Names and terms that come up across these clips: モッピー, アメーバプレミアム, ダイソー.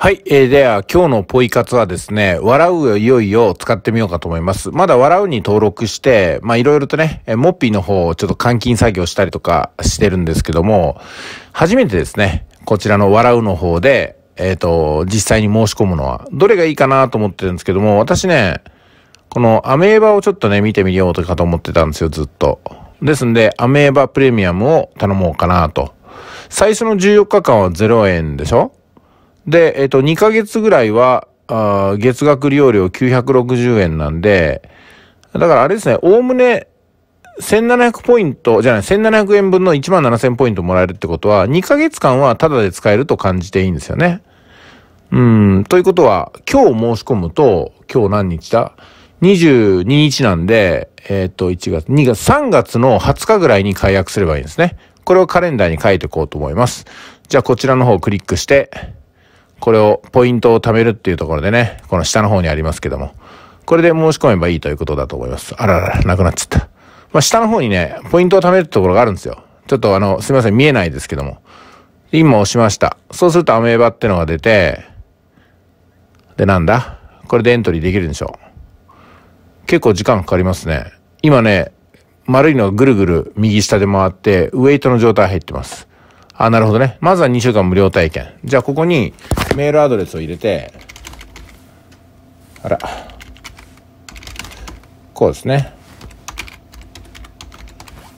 はい。では、今日のポイ活はですね、笑うよいよいよ使ってみようかと思います。まだ笑うに登録して、いろいろとね、モッピーの方をちょっと換金作業したりとかしてるんですけども、初めてですね、こちらの笑うの方で、実際に申し込むのは、どれがいいかなと思ってるんですけども、私ね、このアメーバをちょっとね、見てみようかと思ってたんですよ、ずっと。ですんで、アメーバプレミアムを頼もうかなと。最初の14日間は0円でしょ?で、2ヶ月ぐらいは、月額利用料960円なんで、だからあれですね、おおむね、1700ポイント、じゃない、1700円分の17000ポイントもらえるってことは、2ヶ月間はタダで使えると感じていいんですよね。ということは、今日申し込むと、今日何日だ ?22 日なんで、1月、2月、3月の20日ぐらいに解約すればいいんですね。これをカレンダーに書いていこうと思います。じゃあ、こちらの方をクリックして、これを、ポイントを貯めるっていうところでね、この下の方にありますけども、これで申し込めばいいということだと思います。あららら、なくなっちゃった。下の方にね、ポイントを貯めるところがあるんですよ。ちょっとすいません、見えないですけども。今押しました。そうするとアメーバってのが出て、で、なんだ?これでエントリーできるんでしょう。結構時間かかりますね。今ね、丸いのがぐるぐる右下で回って、ウェイトの状態入ってます。あ、なるほどね。まずは2週間無料体験。じゃあ、ここにメールアドレスを入れて、あら。こうですね。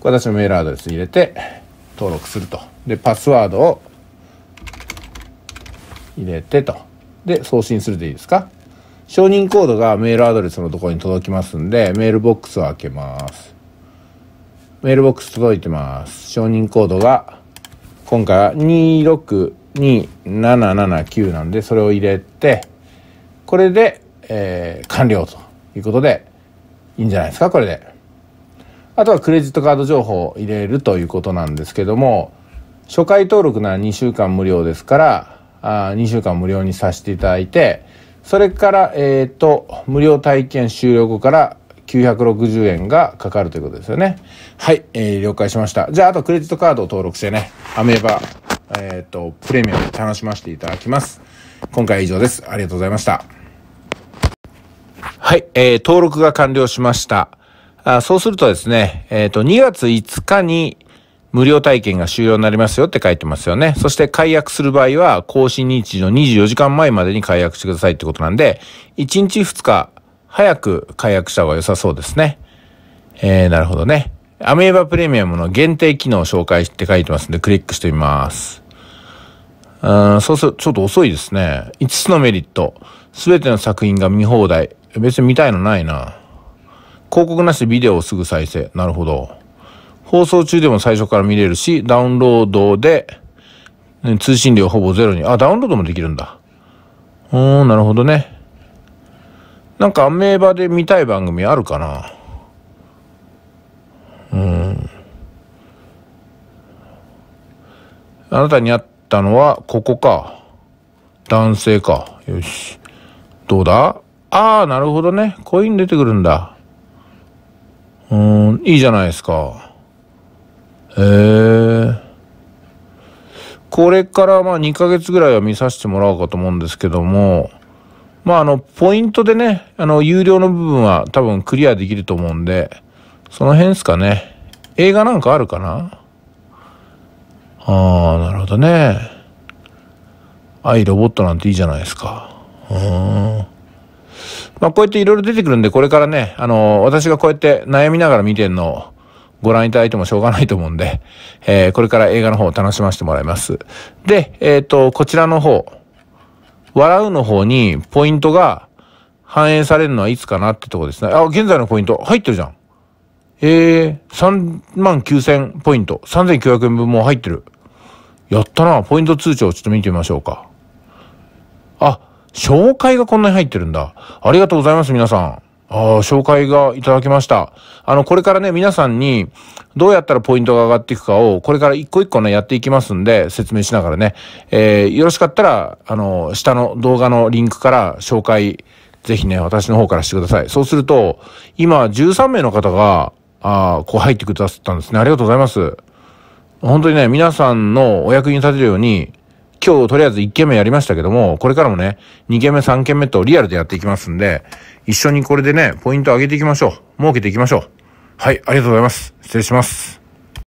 私のメールアドレス入れて、登録すると。で、パスワードを入れてと。で、送信するでいいですか?承認コードがメールアドレスのところに届きますんで、メールボックスを開けます。メールボックス届いてます。承認コードが、今回は262779なんで、それを入れて、これで、完了ということで、いいんじゃないですか、これで。あとはクレジットカード情報を入れるということなんですけども、初回登録なら2週間無料ですから、2週間無料にさせていただいて、それから、無料体験終了後から、960円がかかるということですよね。はい、了解しました。じゃあ、あとクレジットカードを登録してね、アメーバ、プレミアムで楽しませていただきます。今回は以上です。ありがとうございました。はい、登録が完了しました。そうするとですね、2月5日に無料体験が終了になりますよって書いてますよね。そして解約する場合は、更新日時の24時間前までに解約してくださいってことなんで、1日2日、早く解約した方が良さそうですね。なるほどね。アメーバプレミアムの限定機能を紹介って書いてますんで、クリックしてみます。そうすると、ちょっと遅いですね。5つのメリット。すべての作品が見放題。別に見たいのないな。広告なしでビデオをすぐ再生。なるほど。放送中でも最初から見れるし、ダウンロードで、通信料ほぼゼロに。あ、ダウンロードもできるんだ。なるほどね。なんかアメーバで見たい番組あるかな?あなたに会ったのはここか。男性か。よし。どうだ?ああ、なるほどね。コイン出てくるんだ。いいじゃないですか。これから2ヶ月ぐらいは見させてもらおうかと思うんですけども、ポイントでね、有料の部分は多分クリアできると思うんで、その辺ですかね。映画なんかあるかな?なるほどね。愛ロボットなんていいじゃないですか。こうやっていろいろ出てくるんで、これからね、私がこうやって悩みながら見てるのをご覧いただいてもしょうがないと思うんで、これから映画の方を楽しませてもらいます。で、こちらの方。笑うの方にポイントが反映されるのはいつかなってとこですね。あ、現在のポイント入ってるじゃん。39,000 ポイント。3,900 円分も入ってる。やったな。ポイント通帳ちょっと見てみましょうか。あ、紹介がこんなに入ってるんだ。ありがとうございます、皆さん。紹介がいただきました。これからね、皆さんにどうやったらポイントが上がっていくかを、これから一個一個ね、やっていきますんで、説明しながらね。よろしかったら、下の動画のリンクから紹介、ぜひね、私の方からしてください。そうすると、今、13名の方が、入ってくださったんですね。ありがとうございます。本当にね、皆さんのお役に立てるように、今日とりあえず1軒目やりましたけども、これからもね、2軒目、3軒目とリアルでやっていきますんで、一緒にこれでね、ポイント上げていきましょう。儲けていきましょう。はい、ありがとうございます。失礼します。